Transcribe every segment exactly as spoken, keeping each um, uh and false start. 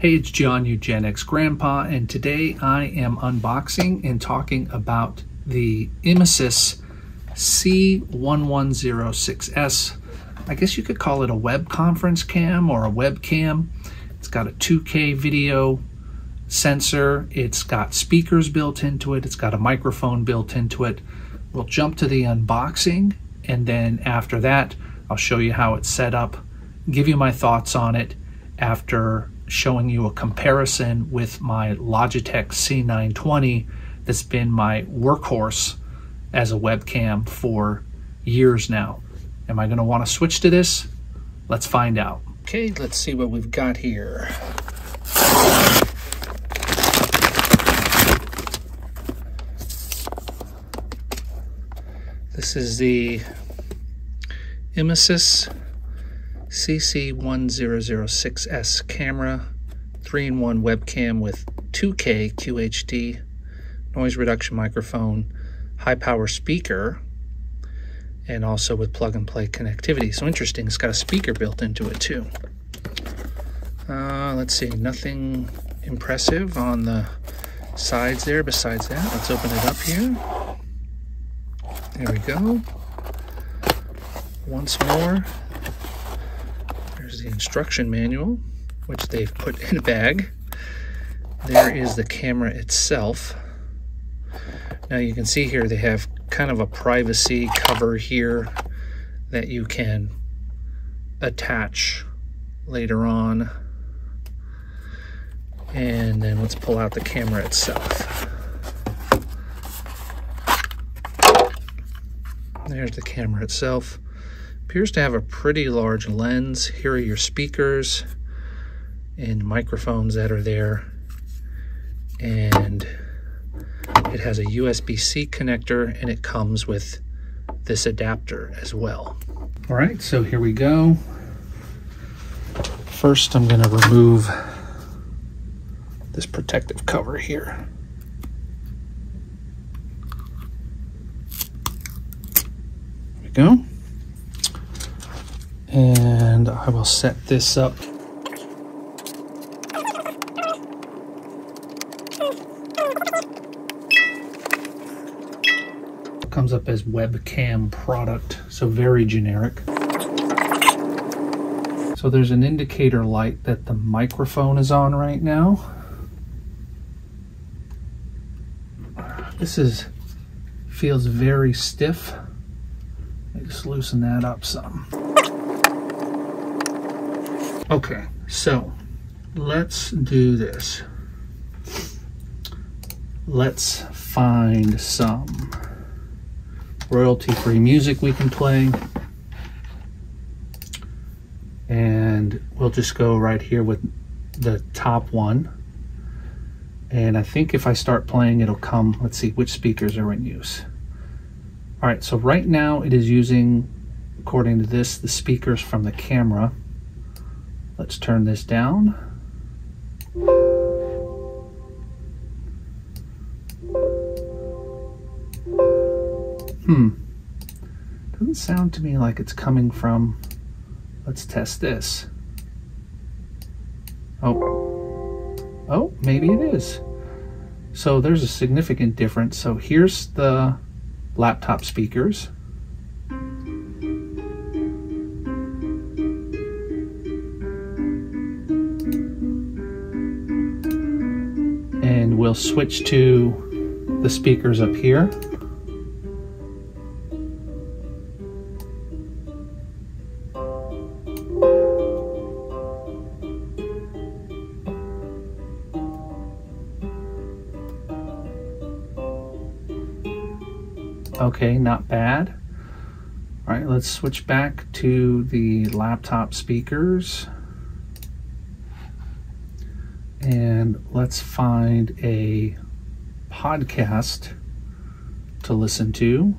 Hey, it's John Eugenics Grandpa, and today I am unboxing and talking about the iMiSES C one one zero six S. I guess you could call it a web conference cam or a webcam. It's got a two K video sensor. It's got speakers built into it. It's got a microphone built into it. We'll jump to the unboxing, and then after that, I'll show you how it's set up, give you my thoughts on it after showing you a comparison with my Logitech C nine twenty that's been my workhorse as a webcam for years now. Am I going to want to switch to this? Let's find out. Okay, let's see what we've got here. This is the iMiSES C C one zero zero six S camera, three in one webcam with two K Q H D, noise reduction microphone, high power speaker, and also with plug and play connectivity. So interesting, it's got a speaker built into it too. Uh, let's see, nothing impressive on the sides there besides that. Let's open it up here. There we go. Once more. There's the instruction manual, which they've put in a bag. There is the camera itself. Now you can see here they have kind of a privacy cover here that you can attach later on. And then let's pull out the camera itself. There's the camera itself. Appears to have a pretty large lens. Here are your speakers and microphones that are there. And it has a U S B C connector, and it comes with this adapter as well. All right, so here we go. First, I'm going to remove this protective cover here. There we go. And I will set this up. It comes up as webcam product, so very generic. So there's an indicator light that the microphone is on right now. This is feels very stiff. Let me just loosen that up some. Okay, so let's do this. Let's find some royalty-free music we can play. And we'll just go right here with the top one. And I think if I start playing, it'll come. Let's see which speakers are in use. All right, so right now it is using, according to this, the speakers from the camera. Let's turn this down. Hmm. Doesn't sound to me like it's coming from. Let's test this. Oh. Oh, maybe it is. So there's a significant difference. So here's the laptop speakers. And we'll switch to the speakers up here. Okay, not bad. All right, let's switch back to the laptop speakers. And let's find a podcast to listen to.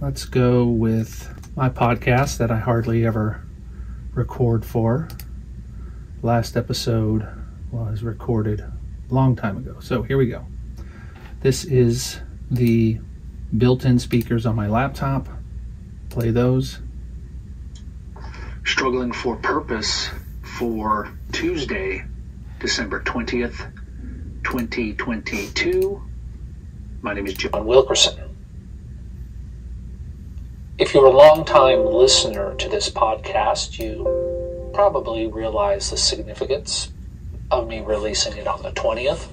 Let's go with my podcast that I hardly ever record for. Last episode was recorded a long time ago. So here we go. This is the built-in speakers on my laptop. Play those. Struggling for purpose. for Tuesday, December twentieth, twenty twenty-two. My name is John Wilkerson. If you're a long-time listener to this podcast, you probably realize the significance of me releasing it on the twentieth.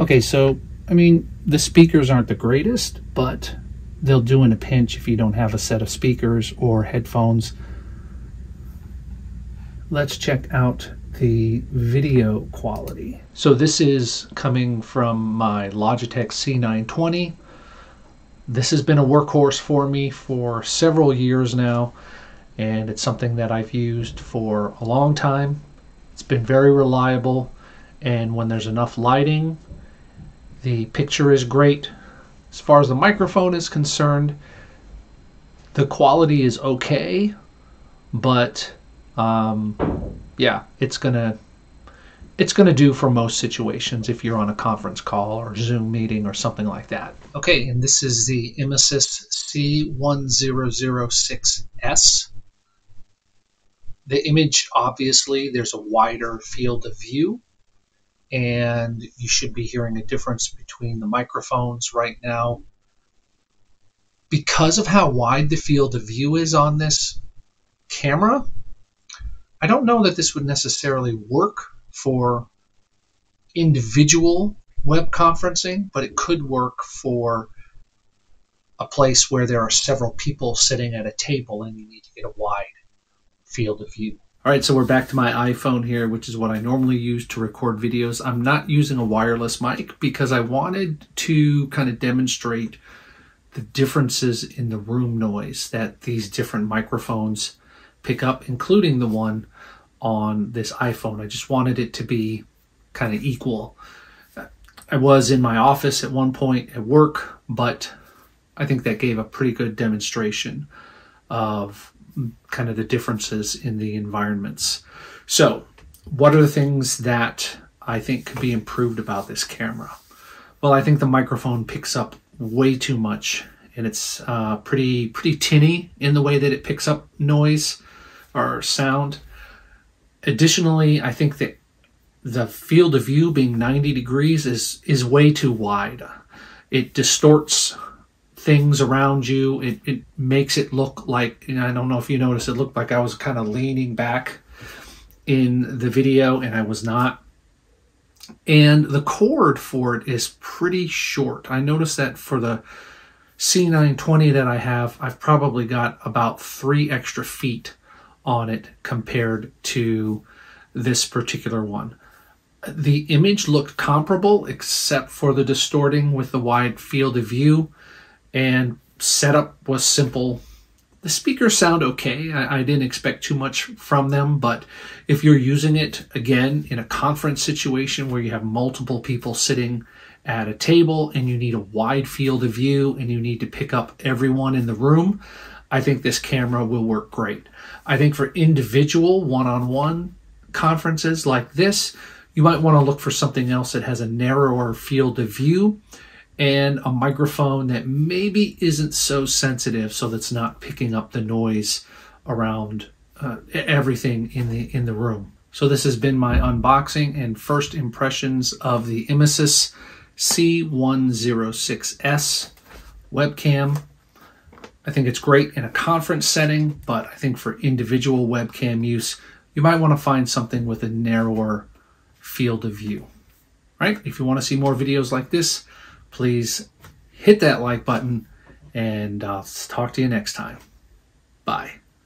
Okay, so, I mean, the speakers aren't the greatest, but they'll do in a pinch if you don't have a set of speakers or headphones. Let's check out the video quality. So this is coming from my Logitech C nine twenty. This has been a workhorse for me for several years now, and it's something that I've used for a long time. It's been very reliable, and when there's enough lighting, the picture is great. As far as the microphone is concerned, the quality is okay, but um, yeah, it's gonna It's going to do for most situations if you're on a conference call or Zoom meeting or something like that. Okay, and this is the iMiSES C one zero zero six S. The image, obviously, there's a wider field of view, and you should be hearing a difference between the microphones right now. Because of how wide the field of view is on this camera, I don't know that this would necessarily work for individual web conferencing, but it could work for a place where there are several people sitting at a table and you need to get a wide field of view. All right, so we're back to my iPhone here, which is what I normally use to record videos. I'm not using a wireless mic because I wanted to kind of demonstrate the differences in the room noise that these different microphones pick up, including the one on this iPhone. I just wanted it to be kind of equal. I was in my office at one point at work, but I think that gave a pretty good demonstration of kind of the differences in the environments. So what are the things that I think could be improved about this camera? Well, I think the microphone picks up way too much, and it's uh, pretty, pretty tinny in the way that it picks up noise or sound. Additionally, I think that the field of view being ninety degrees is, is way too wide. It distorts things around you. It, it makes it look like, and I don't know if you noticed, it looked like I was kind of leaning back in the video, and I was not. And the cord for it is pretty short. I noticed that for the C nine twenty that I have, I've probably got about three extra feet on it compared to this particular one. The image looked comparable except for the distorting with the wide field of view, and setup was simple. The speakers sound okay. I, I didn't expect too much from them, but if you're using it, again, in a conference situation where you have multiple people sitting at a table and you need a wide field of view and you need to pick up everyone in the room, I think this camera will work great. I think for individual one-on-one conferences like this, you might want to look for something else that has a narrower field of view and a microphone that maybe isn't so sensitive, so that's not picking up the noise around uh, everything in the in the room. So this has been my unboxing and first impressions of the iMiSES C one zero six S webcam. I think it's great in a conference setting, but I think for individual webcam use, you might want to find something with a narrower field of view, right? If you want to see more videos like this, please hit that like button, and I'll talk to you next time. Bye.